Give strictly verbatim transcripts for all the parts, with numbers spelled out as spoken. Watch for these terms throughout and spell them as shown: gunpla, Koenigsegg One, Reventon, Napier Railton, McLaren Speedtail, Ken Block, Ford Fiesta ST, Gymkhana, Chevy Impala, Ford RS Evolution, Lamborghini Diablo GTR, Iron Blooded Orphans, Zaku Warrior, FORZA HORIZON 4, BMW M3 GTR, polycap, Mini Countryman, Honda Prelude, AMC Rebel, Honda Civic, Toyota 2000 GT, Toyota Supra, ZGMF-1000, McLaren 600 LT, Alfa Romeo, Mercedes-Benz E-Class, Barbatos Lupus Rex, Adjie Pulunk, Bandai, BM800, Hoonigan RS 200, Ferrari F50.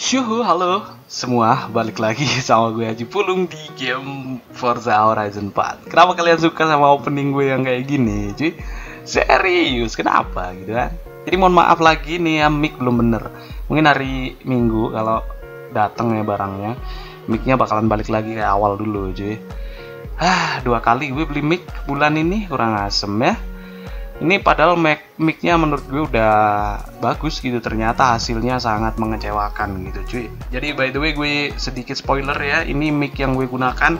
Syuhu, halo semua, balik lagi sama gue Adjie Pulunk di game Forza Horizon empat. Kenapa kalian suka sama opening gue yang kayak gini, cuy? Serius, kenapa gitu kan? Jadi mohon maaf lagi nih ya, mic belum bener. Mungkin hari Minggu kalau datang ya barangnya, micnya bakalan balik lagi ke awal dulu, cuy. Ah, dua kali gue beli mic bulan ini, kurang asem ya. Ini padahal mic-nya menurut gue udah bagus gitu, ternyata hasilnya sangat mengecewakan gitu, cuy. Jadi by the way gue sedikit spoiler ya, ini mic yang gue gunakan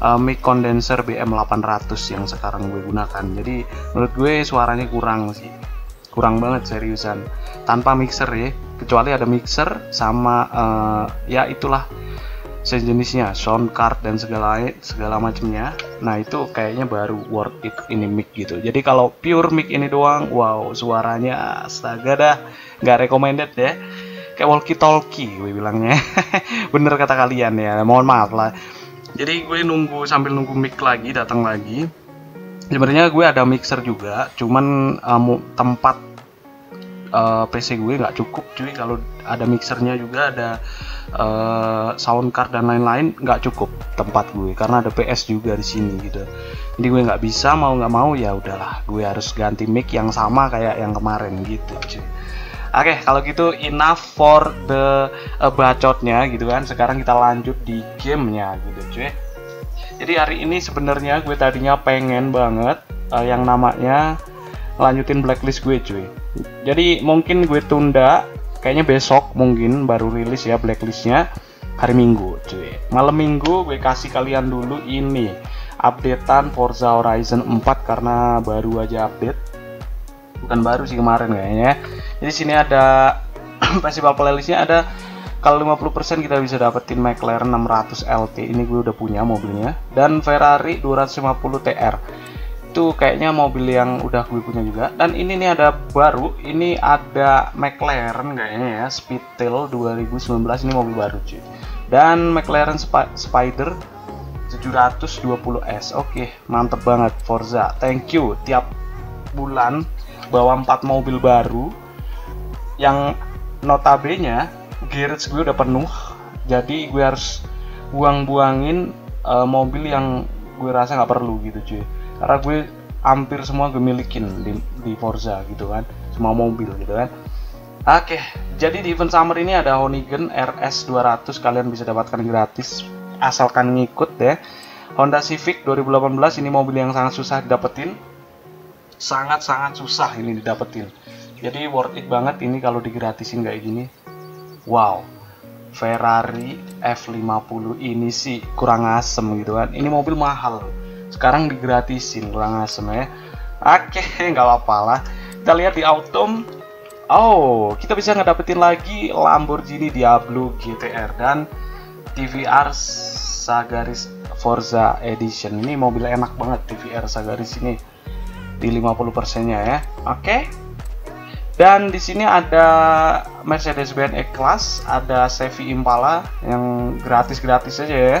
uh, mic condenser B M delapan ratus yang sekarang gue gunakan. Jadi menurut gue suaranya kurang sih, kurang banget seriusan. Tanpa mixer ya, kecuali ada mixer sama uh, ya itulah sejenisnya sound card dan segala segala macamnya. Nah itu kayaknya baru worth it ini mic gitu. Jadi kalau pure mic ini doang, wow suaranya astaga dah, nggak recommended ya, kayak walkie talkie gue bilangnya. Bener kata kalian ya, mohon maaf lah. Jadi gue nunggu sambil nunggu mic lagi datang lagi. Sebenarnya gue ada mixer juga, cuman um, tempat uh, P C gue nggak cukup cuy. Kalau ada mixernya juga, ada Uh, sound card dan lain-lain, nggak cukup tempat gue karena ada P S juga di sini gitu. Jadi gue nggak bisa, mau nggak mau ya udahlah, gue harus ganti mic yang sama kayak yang kemarin gitu, cuy. Oke, kalau gitu enough for the uh, bacotnya gitu kan. Sekarang kita lanjut di gamenya gitu, cuy. Jadi hari ini sebenarnya gue tadinya pengen banget uh, yang namanya lanjutin blacklist gue, cuy. Jadi mungkin gue tunda. Kayaknya besok mungkin baru rilis ya blacklistnya, hari Minggu cuy. Malam Minggu gue kasih kalian dulu ini updatean Forza Horizon empat karena baru aja update. Bukan baru sih, kemarin kayaknya. Jadi sini ada festival playlistnya, ada kalau lima puluh persen kita bisa dapetin McLaren enam ratus L T. Ini gue udah punya mobilnya, dan Ferrari dua ratus lima puluh T R. Itu kayaknya mobil yang udah gue punya juga. Dan ini nih ada baru, ini ada McLaren kayaknya ya, Speedtail dua ribu sembilan belas, ini mobil baru cuy. Dan McLaren Sp Spyder tujuh ratus dua puluh S. Oke, mantep banget Forza, thank you. Tiap bulan bawa empat mobil baru yang notabene garage gue udah penuh, jadi gue harus buang-buangin uh, mobil yang gue rasa nggak perlu gitu cuy. Karena gue hampir semua gue milikin di, di Forza gitu kan, semua mobil gitu kan. Oke, jadi di event summer ini ada Hoonigan R S dua ratus, kalian bisa dapatkan gratis asalkan ngikut ya. Honda Civic dua ribu delapan belas, ini mobil yang sangat susah didapetin, sangat-sangat susah ini didapetin. Jadi worth it banget ini kalau digratisin kayak gini. Wow, Ferrari F lima puluh ini sih kurang asem gitu kan. Ini mobil mahal, sekarang digratisin, kurang asem ya. Oke, nggak apa-apa lah. Kita lihat di autumn, oh kita bisa ngedapetin lagi Lamborghini Diablo G T R dan T V R Sagaris Forza Edition. Ini mobil enak banget T V R Sagaris ini, di lima puluh persen nya ya. Oke, dan di sini ada Mercedes-Benz E-Class, ada Chevy Impala yang gratis-gratis aja ya.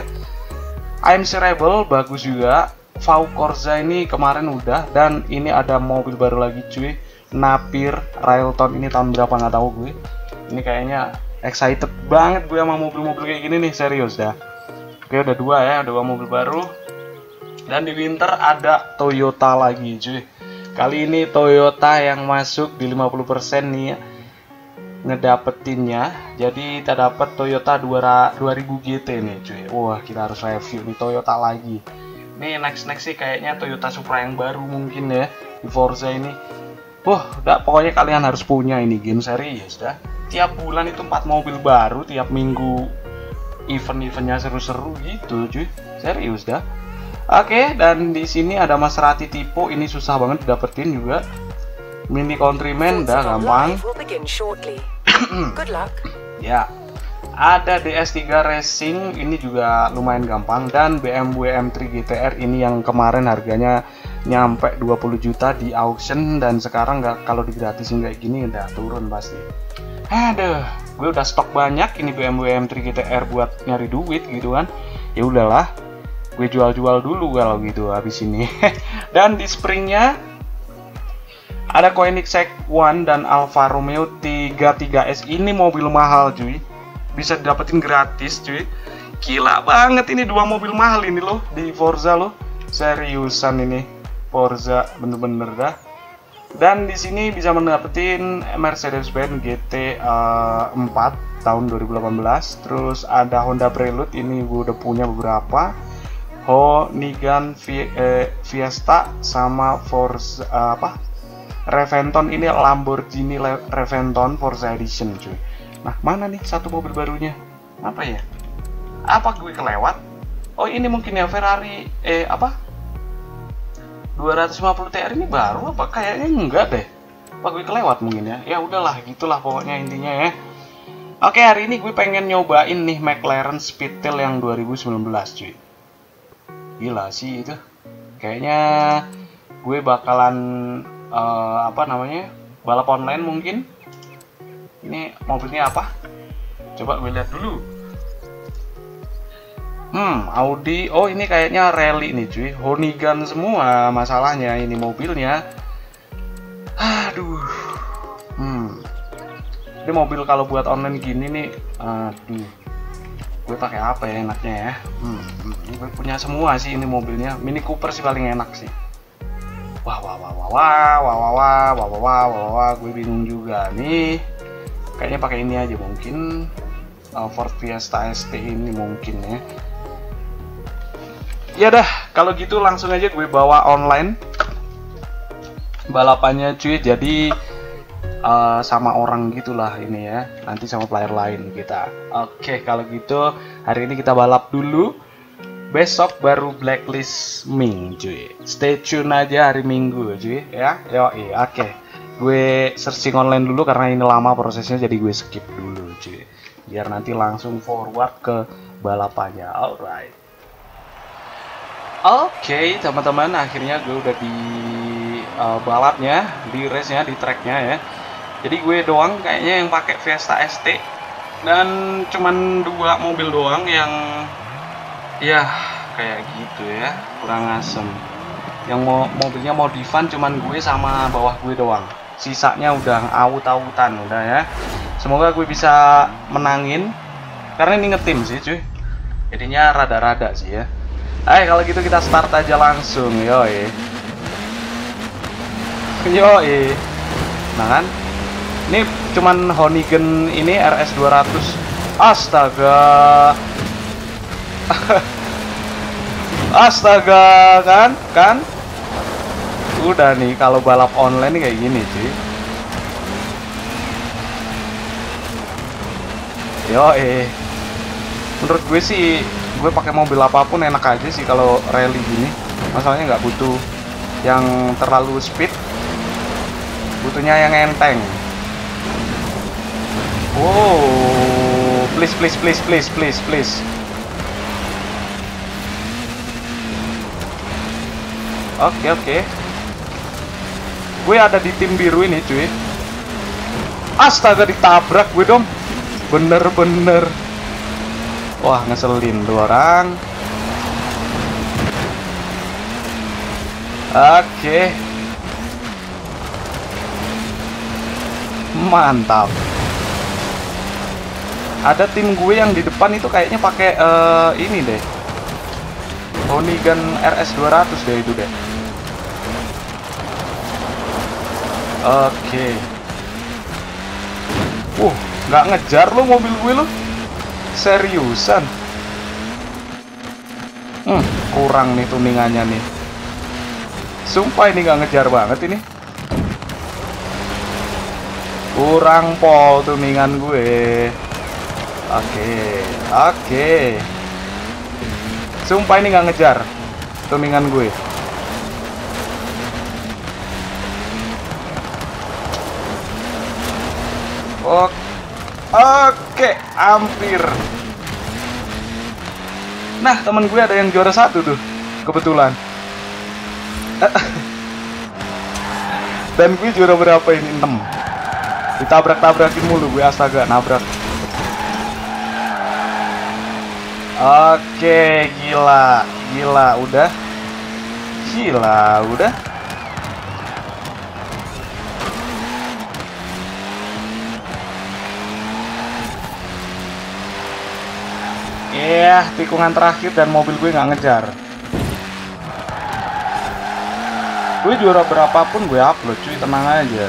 A M C Rebel bagus juga. Vau Corza ini kemarin udah, dan ini ada mobil baru lagi cuy, Napier Railton. Ini tahun berapa nggak tahu gue. Ini kayaknya excited banget gue sama mobil-mobil kayak gini nih, serius dah. Oke, udah dua ya, dua mobil baru. Dan di winter ada Toyota lagi cuy. Kali ini Toyota yang masuk di lima puluh persen nih ngedapetinnya. Jadi kita dapat Toyota dua ribu G T nih cuy. Wah, kita harus review nih Toyota lagi. Nih next next sih kayaknya Toyota Supra yang baru mungkin ya di Forza ini. Wah, udah pokoknya kalian harus punya ini game, serius dah. Tiap bulan itu empat mobil baru, tiap minggu event-eventnya seru-seru gitu cuy. Serius dah. Oke, dan di sini ada Maserati Tipo, ini susah banget dapetin juga. Mini Countryman udah gampang. Ya, ada D S tiga Racing, ini juga lumayan gampang. Dan B M W M tiga G T R ini yang kemarin harganya nyampe dua puluh juta di auction, dan sekarang nggak, kalau digratisin kayak gini udah turun pasti. Aduh, gue udah stok banyak ini B M W M tiga G T R buat nyari duit gitu kan. Ya udahlah, gue jual-jual dulu kalau gitu habis ini. Dan di springnya ada Koenigsegg One dan Alfa Romeo tiga puluh tiga S. Ini mobil mahal cuy. bisa dapetin gratis cuy. Gila banget ini dua mobil mahal ini loh di Forza loh. Seriusan ini Forza bener-bener dah. Dan di sini bisa mendapatkan Mercedes-Benz G T empat tahun dua ribu delapan belas. Terus ada Honda Prelude, ini gue udah punya beberapa. Hoonigan Fiesta sama Forza apa? Reventon, ini Lamborghini Reventon Forza Edition cuy. Nah, mana nih satu mobil barunya? Apa ya? Apa gue kelewat? Oh, ini mungkin ya Ferrari eh apa? dua ratus lima puluh T R ini baru apa? Kayaknya enggak deh. Apa gue kelewat mungkin ya? Ya udahlah, gitulah pokoknya intinya ya. Oke, hari ini gue pengen nyobain nih McLaren Speedtail yang dua ribu sembilan belas cuy. Gila sih itu. Kayaknya gue bakalan uh, apa namanya? balap online mungkin. Ini mobilnya apa? Coba gue lihat dulu. Hmm, Audi. Oh, ini kayaknya rally nih cuy. Hoonigan semua masalahnya ini mobilnya. Aduh. Hmm. Ini mobil kalau buat online gini nih, aduh. Gue pakai apa ya enaknya ya? Hmm, gue punya semua sih ini mobilnya. Mini Cooper sih paling enak sih. Wah, wah, wah, wah, wah, wah, wah, wah, wah, wah, wah, wah. Gue bingung juga nih. Kayaknya pakai ini aja mungkin. Ford Fiesta S T ini mungkin ya. Ya dah, kalau gitu langsung aja gue bawa online balapannya cuy. Jadi uh, sama orang gitulah ini ya. Nanti sama player lain kita. Oke, kalau gitu hari ini kita balap dulu. Besok baru blacklist Ming cuy. Stay tune aja hari Minggu cuy ya. Yoi, oke. Gue searching online dulu karena ini lama prosesnya, jadi gue skip dulu cuy. Biar nanti langsung forward ke balapannya. Alright. Oke, okay, teman-teman, akhirnya gue udah di uh, balapnya, di race-nya, di track-nya ya. Jadi gue doang kayaknya yang pakai Fiesta S T, dan cuman dua mobil doang yang ya kayak gitu ya, kurang asem. Yang mo mobilnya modifan cuman gue sama bawah gue doang. Sisanya udah awut-awutan udah ya. Semoga gue bisa menangin karena ini ngetim sih cuy, jadinya rada-rada sih ya. Ayo kalau gitu kita start aja langsung. Yoi yoi. Nah kan ini cuman Hoonigan ini R S dua ratus. Astaga. Astaga, kan kan udah nih kalau balap online kayak gini cuy. Yo eh, menurut gue sih gue pakai mobil apapun enak aja sih kalau rally gini. Masalahnya nggak butuh yang terlalu speed, butuhnya yang enteng. Wow, please please please please please please. Oke oke. Gue ada di tim biru ini cuy. Astaga, ditabrak gue dong. Bener-bener. Wah, ngeselin dua orang. Oke. Mantap. Ada tim gue yang di depan itu kayaknya pakai uh, ini deh. Hoonigan R S dua ratus deh itu deh. Oke. Uh, nggak ngejar lo mobil gue lo. Seriusan. Hmm, kurang nih tuningannya nih. Sumpah ini nggak ngejar banget ini. Kurang pol tuningan gue. Oke, oke. Sumpah ini nggak ngejar tuningan gue. Oke, oke, hampir. Nah, temen gue ada yang juara satu tuh, kebetulan. Dan gue juara berapa ini? enam. Ditabrak-tabrakin mulu gue, astaga, nabrak. Oke, gila, gila, udah, gila, udah. Ya, yeah, tikungan terakhir dan mobil gue nggak ngejar. Gue juara berapapun gue upload, cuy, tenang aja.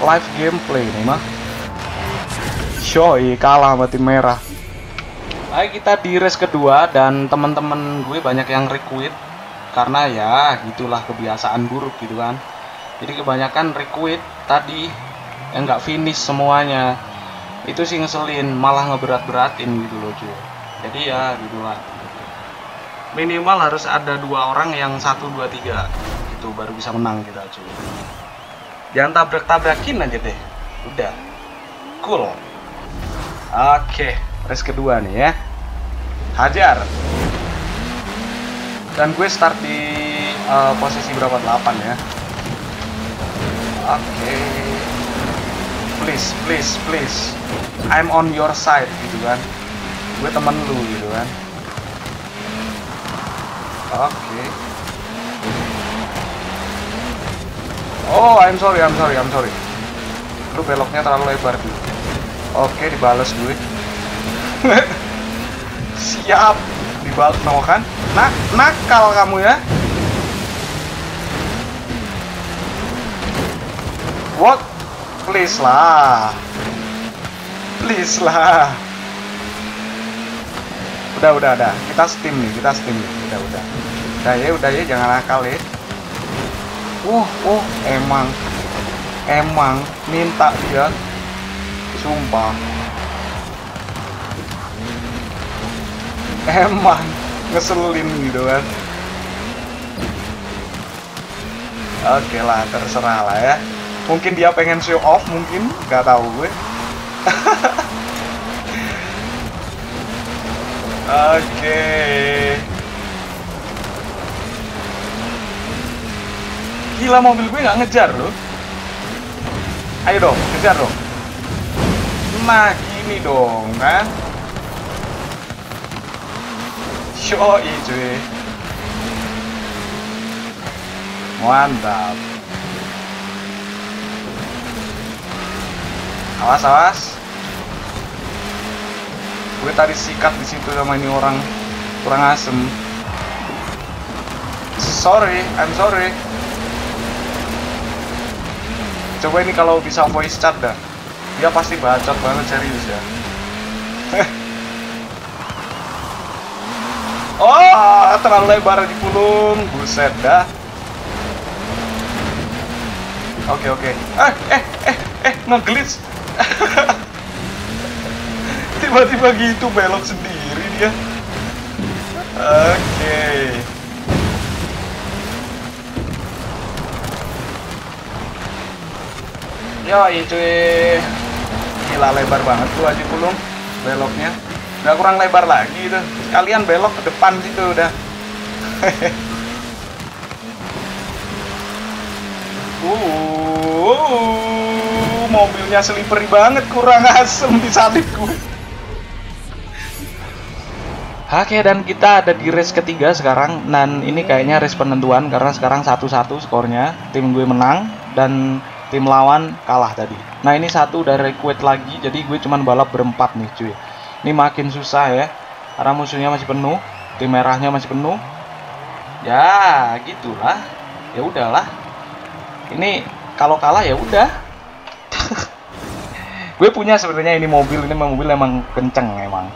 Live gameplay nih mah. Shoy, kalah sama tim merah. Baik, kita di race kedua dan teman-teman gue banyak yang requit karena ya gitulah kebiasaan buruk gitu kan. Jadi kebanyakan requit tadi yang nggak finish semuanya. Itu sih ngeselin, malah ngeberat-beratin gitu loh cuy. Jadi ya gitulah, minimal harus ada dua orang yang satu dua tiga itu baru bisa menang kita cuy. Jangan tabrak-tabrakin aja deh, udah cool. Oke, race kedua nih ya, hajar. Dan gue start di uh, posisi berapa, delapan ya. Oke, please, please, please, I'm on your side gitu kan, gue temen lu gitu kan. Oke, okay. Oh, I'm sorry, I'm sorry, I'm sorry, lu beloknya terlalu lebar gitu. Oke, okay, dibales gue. Siap, dibales mau kan. Nak, nakal kamu ya. What? Please lah, please lah. Udah, udah, udah. Kita steam nih, kita steam nih. Udah, udah. Udah ya, udah ya. Jangan nakal ya. Uh, uh, emang, emang minta dia, sumpah. Emang ngeselin gitu kan. Oke lah, terserah lah ya. Mungkin dia pengen show off, mungkin nggak tahu gue. Oke, okay. Gila, mobil gue nggak ngejar loh. Ayo dong, kejar dong. Nah gini dong kan. Show it, cuy. Mantap. Awas, awas. Gue tadi sikat di situ sama ini orang kurang asem. Sorry, I'm sorry. Coba ini kalau bisa voice chat dah. Dia pasti bacot banget, serius ya. Oh, terlalu lebar di pulung. Buset dah. Oke, oke. Eh, eh, eh, eh, nge-glitch. Tiba-tiba gitu belok sendiri dia. Oke, okay. Yo itu gila, lebar banget tuh Adjie Pulunk beloknya. Udah kurang lebar lagi tuh, kalian belok ke depan gitu udah. uh Mobilnya slippery banget, kurang asem disalip gue. Oke, dan kita ada di race ketiga sekarang. Dan ini kayaknya race penentuan karena sekarang satu satu skornya. Tim gue menang dan tim lawan kalah tadi. Nah ini satu udah request lagi, jadi gue cuman balap berempat nih cuy. Ini makin susah ya, karena musuhnya masih penuh, tim merahnya masih penuh. Ya gitulah, ya udahlah. Ini kalau kalah ya udah. Gue punya sebenarnya ini mobil, ini mobil emang kenceng emang.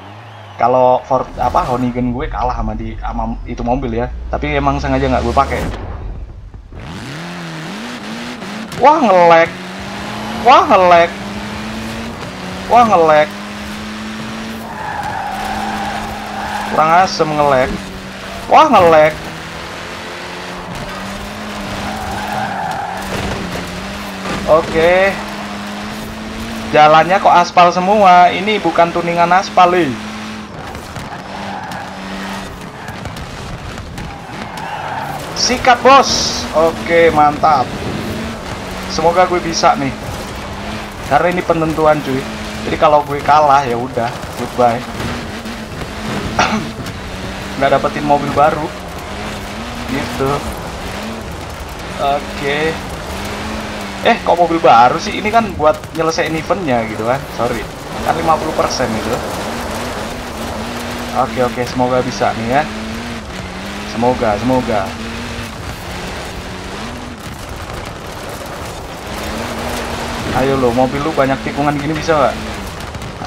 Kalau Ford apa Hoonigan gue kalah sama di sama itu mobil ya, tapi emang sengaja nggak gue pakai. Wah ngelek, wah ngelek, wah ngelek, kurang asem ngelek, wah ngelek. Oke. Okay. Jalannya kok aspal semua, ini bukan tuningan aspal nih. Sikat bos. Oke, mantap. Semoga gue bisa nih, karena ini penentuan cuy. Jadi kalau gue kalah ya udah, goodbye. Nggak dapetin mobil baru gitu. Oke. Eh, kok mobil baru sih? Ini kan buat nyelesain eventnya gitu kan. Sorry, kan lima puluh persen gitu. Oke oke, semoga bisa nih ya. Semoga, semoga. Ayo lo, mobil lu banyak tikungan gini bisa nggak?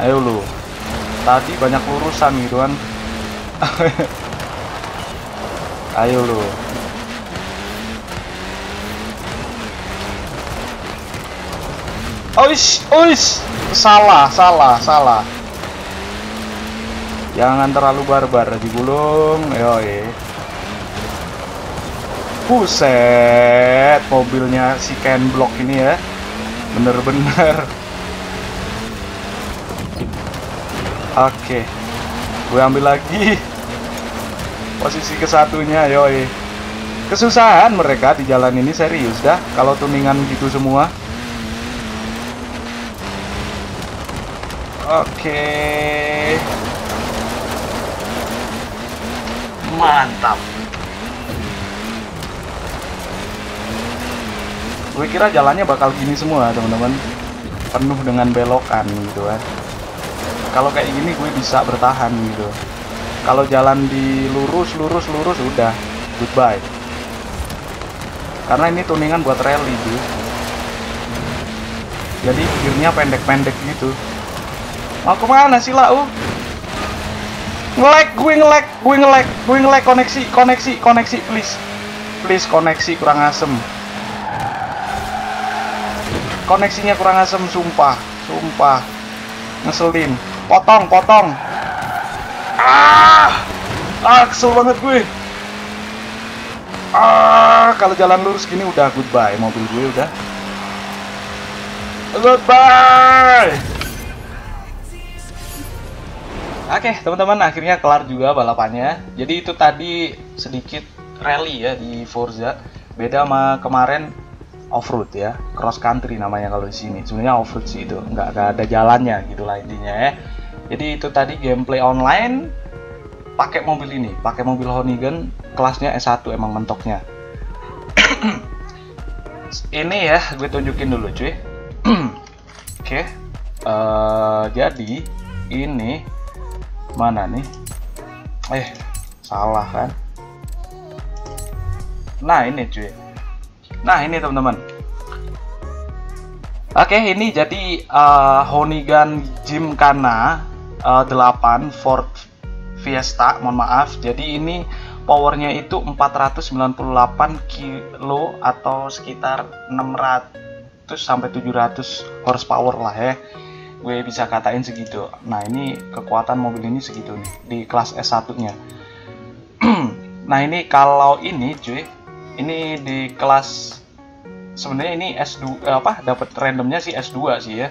Ayo lo. Tadi banyak lurusan gitu kan. Ayo lo. Oish, oish. Salah, salah, salah. Jangan terlalu barbar, digulung. Yoi. Buset, mobilnya si Ken Block ini ya. Bener-bener. Oke. Gue ambil lagi posisi kesatunya, yoi. Kesusahan mereka di jalan ini, serius dah. Kalau tuningan gitu semua. Oke, mantap. Gue kira jalannya bakal gini semua, teman-teman. Penuh dengan belokan gitu kan. Kalau kayak gini gue bisa bertahan gitu. Kalau jalan di lurus, lurus, lurus udah goodbye. Karena ini tuningan buat rally gitu. Jadi gearnya pendek-pendek gitu. Mau kemana sih lau? Nge-lag, gue nge-lag, gue nge-lag, gue nge-lag, koneksi, koneksi, koneksi, please. Please, koneksi kurang asem. Koneksinya kurang asem, sumpah, sumpah. Ngeselin. Potong, potong. Ah, ah kesel banget gue. Ah, kalau jalan lurus gini udah goodbye, mobil gue udah. Goodbye. Oke, okay, teman-teman, akhirnya kelar juga balapannya. Jadi itu tadi sedikit rally ya di Forza. Beda sama kemarin off-road ya, cross country namanya kalau di sini. Sebenarnya off-road sih itu, nggak, nggak ada jalannya gitulah intinya ya. Jadi itu tadi gameplay online pakai mobil ini, pakai mobil Hoonigan, kelasnya S satu emang mentoknya. Ini ya, gue tunjukin dulu cuy. Oke, okay. uh, jadi ini mana nih? Eh, salah kan? Nah ini cuy. Nah ini teman-teman. Oke, ini jadi uh, Hoonigan Gymkhana uh, delapan Ford Fiesta, mohon maaf. Jadi ini powernya itu empat ratus sembilan puluh delapan kilo atau sekitar enam ratus sampai tujuh ratus horsepower lah ya. Gue bisa katain segitu. Nah ini kekuatan mobil ini segitu nih di kelas S satu nya. Nah ini kalau ini cuy, ini di kelas sebenarnya ini S dua apa dapat randomnya sih S dua sih ya.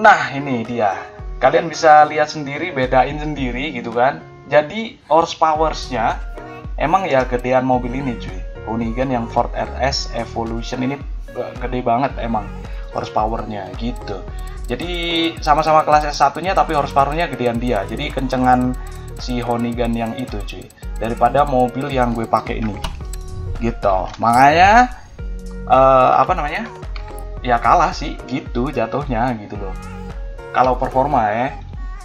Nah ini dia, kalian bisa lihat sendiri, bedain sendiri gitu kan. Jadi horsepower-nya emang ya gedean mobil ini cuy. Hoonigan yang Ford R S Evolution ini gede banget emang horsepower-nya gitu. Jadi sama-sama kelas S satu-nya tapi horsepower-nya gedean dia. Jadi kencengan si Hoonigan yang itu cuy, daripada mobil yang gue pakai ini. Gitu. Makanya uh, apa namanya? Ya kalah sih gitu jatuhnya gitu loh. Kalau performa ya.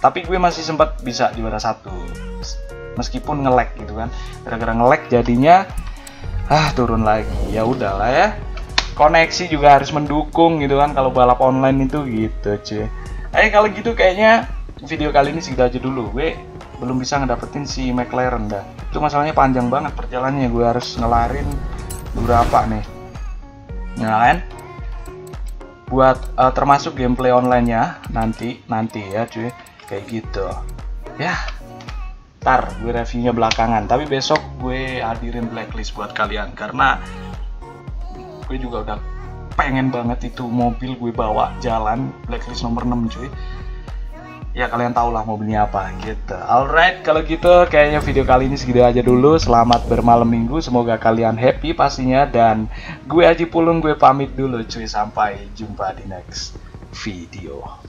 Tapi gue masih sempat bisa juara satu. Meskipun nge-lag gitu kan. Gara-gara nge-lag jadinya ah turun lagi. Ya udahlah ya. Koneksi juga harus mendukung gitu kan kalau balap online itu gitu cuy. Eh kalau gitu kayaknya video kali ini segitu aja dulu. Gue belum bisa ngedapetin si McLaren dah. Itu masalahnya panjang banget perjalanannya. Gue harus ngelarin berapa nih? Nah, buat uh, termasuk gameplay online-nya nanti nanti ya cuy. Kayak gitu. Ya. Ntar gue reviewnya belakangan. Tapi besok gue hadirin blacklist buat kalian karena gue juga udah pengen banget itu mobil gue bawa jalan blacklist nomor enam cuy. Ya kalian tau lah mobilnya apa gitu. Alright, kalau gitu kayaknya video kali ini segitu aja dulu. Selamat bermalam minggu, semoga kalian happy pastinya. Dan gue Adjie Pulung, gue pamit dulu cuy. Sampai jumpa di next video.